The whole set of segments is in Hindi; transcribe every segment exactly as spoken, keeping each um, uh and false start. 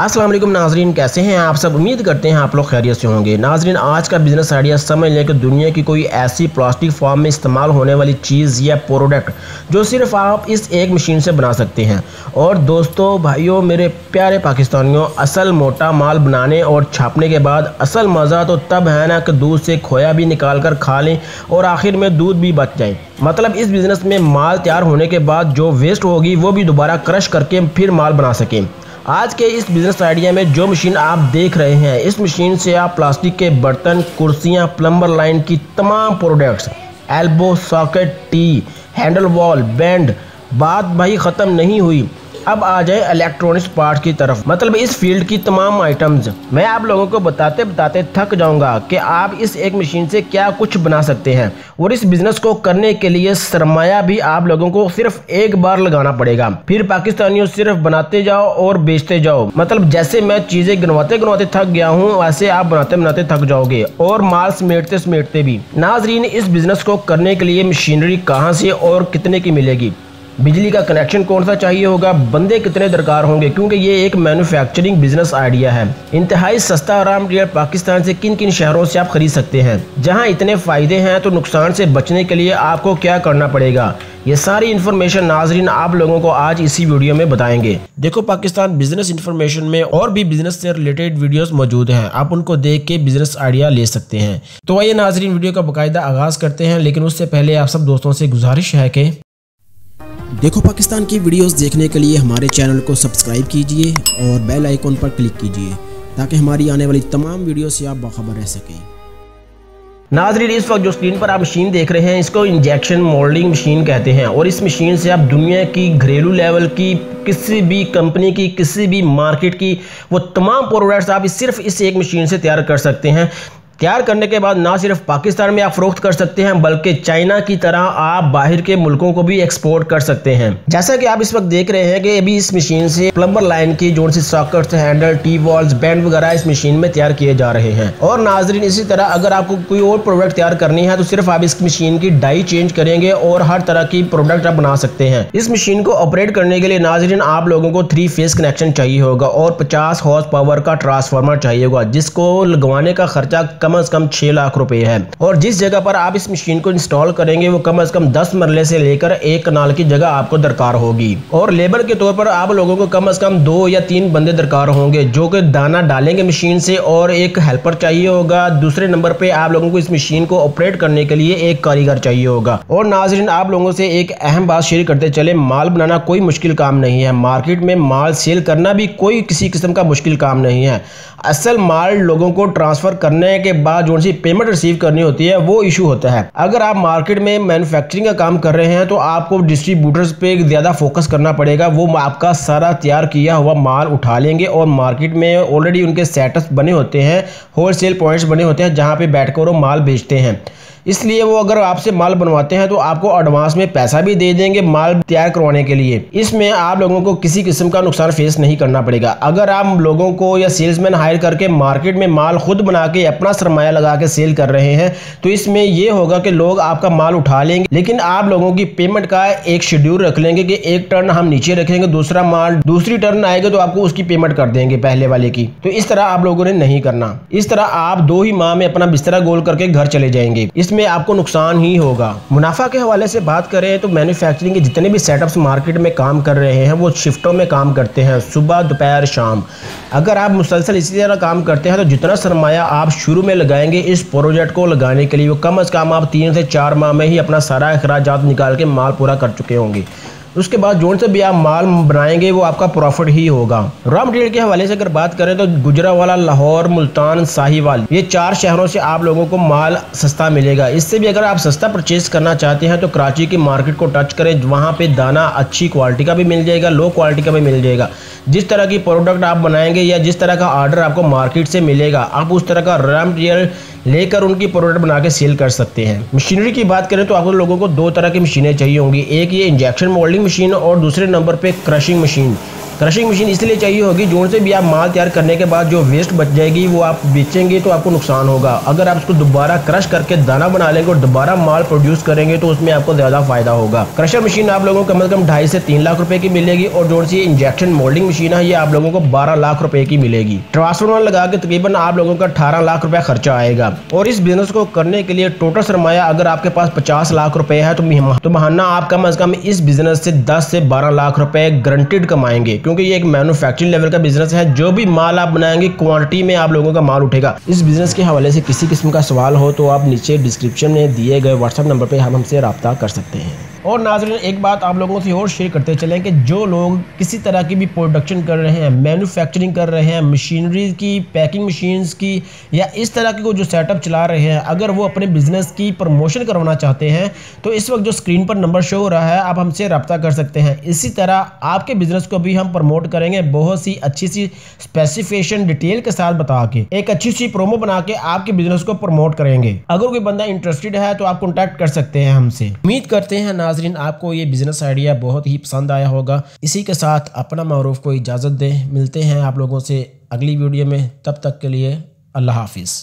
अस्सलाम वालेकुम नाजरीन, कैसे हैं आप सब। उम्मीद करते हैं आप लोग खैरियत से होंगे। नाजरीन, आज का बिज़नेस आइडिया समझ लें कि दुनिया की कोई ऐसी प्लास्टिक फॉर्म में इस्तेमाल होने वाली चीज़ या प्रोडक्ट जो सिर्फ आप इस एक मशीन से बना सकते हैं। और दोस्तों, भाइयों, मेरे प्यारे पाकिस्तानियों, असल मोटा माल बनाने और छापने के बाद असल मज़ा तो तब है ना कि दूध से खोया भी निकाल कर खा लें और आखिर में दूध भी बच जाए। मतलब इस बिज़नेस में माल तैयार होने के बाद जो वेस्ट होगी वो भी दोबारा क्रश करके फिर माल बना सकें। आज के इस बिज़नेस आइडिया में जो मशीन आप देख रहे हैं, इस मशीन से आप प्लास्टिक के बर्तन, कुर्सियां, प्लम्बर लाइन की तमाम products, elbow socket, tee, handle, valve, bend. बात भाई ख़त्म नहीं हुई, अब आ जाए इलेक्ट्रॉनिक्स पार्ट की तरफ। मतलब इस फील्ड की तमाम आइटम्स मैं आप लोगों को बताते बताते थक जाऊंगा कि आप इस एक मशीन से क्या कुछ बना सकते हैं। और इस बिजनेस को करने के लिए सरमाया भी आप लोगों को सिर्फ एक बार लगाना पड़ेगा, फिर पाकिस्तानियों सिर्फ बनाते जाओ और बेचते जाओ। मतलब जैसे मैं चीजें गिनवाते गिनवाते थक गया हूँ, वैसे आप बनाते बनाते थक जाओगे और माल समेटते समेटते भी। नाजरीन, इस बिजनेस को करने के लिए मशीनरी कहाँ से और कितने की मिलेगी, बिजली का कनेक्शन कौन सा चाहिए होगा, बंदे कितने दरकार होंगे, क्योंकि ये एक मैन्युफैक्चरिंग बिजनेस आइडिया है। इंतहाई सस्ता रॉ मटेरियल पाकिस्तान से किन किन शहरों से आप खरीद सकते हैं, जहां इतने फ़ायदे हैं तो नुकसान से बचने के लिए आपको क्या करना पड़ेगा, ये सारी इन्फॉर्मेशन नाजरीन आप लोगों को आज इसी वीडियो में बताएंगे। देखो पाकिस्तान बिजनेस इन्फॉर्मेशन में और भी बिजनेस से रिलेटेड वीडियोस मौजूद हैं, आप उनको देख के बिजनेस आइडिया ले सकते हैं। तो आइए नाजरीन वीडियो का बाकायदा आगाज करते हैं, लेकिन उससे पहले आप सब दोस्तों से गुजारिश है कि देखो पाकिस्तान की वीडियोस देखने के लिए हमारे चैनल को सब्सक्राइब कीजिए और बेल आइकॉन पर क्लिक कीजिए ताकि हमारी आने वाली तमाम वीडियो से आप बाखबर रह सकें। नाजरीन, इस वक्त जो स्क्रीन पर आप मशीन देख रहे हैं, इसको इंजेक्शन मोल्डिंग मशीन कहते हैं। और इस मशीन से आप दुनिया की घरेलू लेवल की किसी भी कंपनी की, किसी भी मार्केट की, वो तमाम प्रोडक्ट्स आप सिर्फ इस एक मशीन से तैयार कर सकते हैं। तैयार करने के बाद ना सिर्फ पाकिस्तान में आप फरोख्त कर सकते हैं, बल्कि चाइना की तरह आप बाहर के मुल्कों को भी एक्सपोर्ट कर सकते हैं। जैसा कि आप इस वक्त देख रहे हैं कि अभी इस मशीन से प्लम्बर लाइन की जो सी sockets, handle, tee, valves, bend वगैरह इस मशीन में तैयार किए जा रहे हैं। और नाजरीन, इसी तरह अगर आपको कोई और प्रोडक्ट तैयार करनी है तो सिर्फ आप इस मशीन की डाई चेंज करेंगे और हर तरह की प्रोडक्ट आप बना सकते हैं। इस मशीन को ऑपरेट करने के लिए नाजरीन आप लोगों को थ्री फेज कनेक्शन चाहिए होगा और पचास हॉर्स पावर का ट्रांसफार्मर चाहिए होगा, जिसको लगवाने का खर्चा कम से कम छह लाख रुपए है। और जिस जगह पर आप इस मशीन को इंस्टॉल करेंगे वो कम से कम दस मरले से लेकर एक कनाल की जगह आपको दरकार होगी। और लेबर के तौर पर आप लोगों को कम से कम दो या तीन बंदे दरकार होंगे जो कि दाना डालेंगे मशीन से, और एक हेल्पर चाहिए होगा। दूसरे नंबर पे आप लोगों को इस मशीन को ऑपरेट करने के लिए एक कारीगर चाहिए होगा। और नाजरीन, आप लोगों से एक अहम बात शेयर करते चले, माल बनाना कोई मुश्किल काम नहीं है, मार्केट में माल सेल करना भी कोई किसी किस्म का मुश्किल काम नहीं है। असल माल लोगों को ट्रांसफर करने के बाद जो सी पेमेंट रिसीव करनी होती है वो इशू होता है। अगर आप मार्केट में मैन्युफैक्चरिंग का काम कर रहे हैं तो आपको डिस्ट्रीब्यूटर्स पे ज्यादा फोकस करना पड़ेगा, वो आपका सारा तैयार किया हुआ माल उठा लेंगे और मार्केट में ऑलरेडी उनके सेटअप बने होते हैं, होलसेल पॉइंट्स बने होते हैं जहाँ पे बैठकर वो माल बेचते हैं। इसलिए वो अगर आपसे माल बनवाते हैं तो आपको एडवांस में पैसा भी दे देंगे माल तैयार करवाने के लिए। इसमें आप लोगों को किसी किस्म का नुकसान फेस नहीं करना पड़ेगा। अगर आप लोगों को या सेल्समैन हायर करके मार्केट में माल खुद बना के अपना सरमाया लगा के सेल कर रहे हैं तो इसमें यह होगा कि लोग आपका माल उठा लेंगे, लेकिन आप लोगों की पेमेंट का एक शेड्यूल रख लेंगे कि एक टर्न हम नीचे रखेंगे, दूसरा माल दूसरी टर्न आएगा तो आपको उसकी पेमेंट कर देंगे पहले वाले की। तो इस तरह आप लोगों ने नहीं करना, इस तरह आप दो ही माह में अपना बिस्तरा गोल करके घर चले जाएंगे, इसमें आपको नुकसान ही होगा। मुनाफा के हवाले से बात करें तो मैन्युफैक्चरिंग के जितने भी सेटअप्स मार्केट में काम कर रहे हैं वो शिफ्टों में काम करते हैं, सुबह, दोपहर, शाम। अगर आप मुसलसल इसी तरह काम करते हैं तो जितना सरमाया आप शुरू में लगाएंगे इस प्रोजेक्ट को लगाने के लिए, वो कम अज़ कम आप तीन से चार माह में ही अपना सारा अखराजात निकाल के माल पूरा कर चुके होंगे। उसके बाद जोन से भी आप माल बनाएंगे वो आपका प्रॉफिट ही होगा। रॉ मटेरियल के हवाले से अगर बात करें तो गुजरावाला, लाहौर, मुल्तान, साहिवाल, ये चार शहरों से आप लोगों को माल सस्ता मिलेगा। इससे भी अगर आप सस्ता परचेज करना चाहते हैं तो कराची की मार्केट को टच करें, वहाँ पे दाना अच्छी क्वालिटी का भी मिल जाएगा, लो क्वालिटी का भी मिल जाएगा। जिस तरह की प्रोडक्ट आप बनाएंगे या जिस तरह का ऑर्डर आपको मार्केट से मिलेगा आप उस तरह का रॉ मटेरियल लेकर उनकी प्रोडक्ट बना के सेल कर सकते हैं। मशीनरी की बात करें तो आप लोगों को दो तरह की मशीनें चाहिए होंगी, एक ये इंजेक्शन मोल्डिंग मशीन और दूसरे नंबर पे क्रशिंग मशीन। क्रशिंग मशीन इसलिए चाहिए होगी, जोन से भी आप माल तैयार करने के बाद जो वेस्ट बच जाएगी वो आप बेचेंगे तो आपको नुकसान होगा। अगर आप इसको दोबारा क्रश करके दाना बना लेंगे और दोबारा माल प्रोड्यूस करेंगे तो उसमें आपको ज्यादा फायदा होगा। क्रशर मशीन आप लोगों को कम से कम ढाई से तीन लाख रुपए की मिलेगी और जोन सी इंजेक्शन मोल्डिंग मशीन है ये आप लोगों को बारह लाख रुपए की मिलेगी। ट्रांसफार्मर लगा के तकरीबन आप लोगों का अठारह लाख रुपया खर्चा आएगा। और इस बिजनेस को करने के लिए टोटल सरमाया अगर आपके पास पचास लाख रुपए है तो महाना आप कम अज कम इस बिजनेस से दस से बारह लाख रुपए गारंटीड कमाएंगे, क्योंकि ये एक मैन्युफैक्चरिंग लेवल का बिजनेस है। जो भी माल आप बनाएंगे क्वांटिटी में आप लोगों का माल उठेगा। इस बिजनेस के हवाले से किसी किस्म का सवाल हो तो आप नीचे डिस्क्रिप्शन में दिए गए व्हाट्सएप नंबर पे हम हमसे राब्ता कर सकते हैं। और नाज़रीन एक बात आप लोगों से और शेयर करते चलें कि जो लोग किसी तरह की भी प्रोडक्शन कर रहे हैं, मैन्युफैक्चरिंग कर रहे हैं, मशीनरी की, पैकिंग मशीन्स की या इस तरह की कोई जो सेटअप चला रहे हैं, अगर वो अपने बिजनेस की प्रमोशन करवाना चाहते हैं तो इस वक्त जो स्क्रीन पर नंबर शो हो रहा है आप हमसे रब्ता कर सकते हैं। इसी तरह आपके बिजनेस को भी हम प्रमोट करेंगे, बहुत सी अच्छी सी स्पेसिफिकेशन डिटेल के साथ बता के एक अच्छी सी प्रोमो बना के आपके बिजनेस को प्रमोट करेंगे। अगर कोई बंदा इंटरेस्टेड है तो आप कॉन्टैक्ट कर सकते हैं हमसे। उम्मीद करते हैं नाज़रीन आपको ये बिजनेस आइडिया बहुत ही पसंद आया होगा। इसी के साथ अपना मरूफ को इजाज़त दें। मिलते हैं आप लोगों से अगली वीडियो में, तब तक के लिए अल्लाह हाफिज़।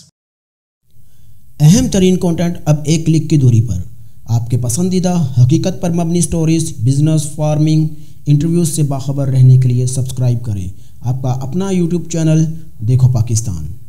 अहम तरीन कंटेंट अब एक क्लिक की दूरी पर, आपके पसंदीदा हकीकत पर मबनी स्टोरीज, बिजनेस, फार्मिंग, इंटरव्यूज से बाखबर रहने के लिए सब्सक्राइब करें आपका अपना यूट्यूब चैनल देखो पाकिस्तान।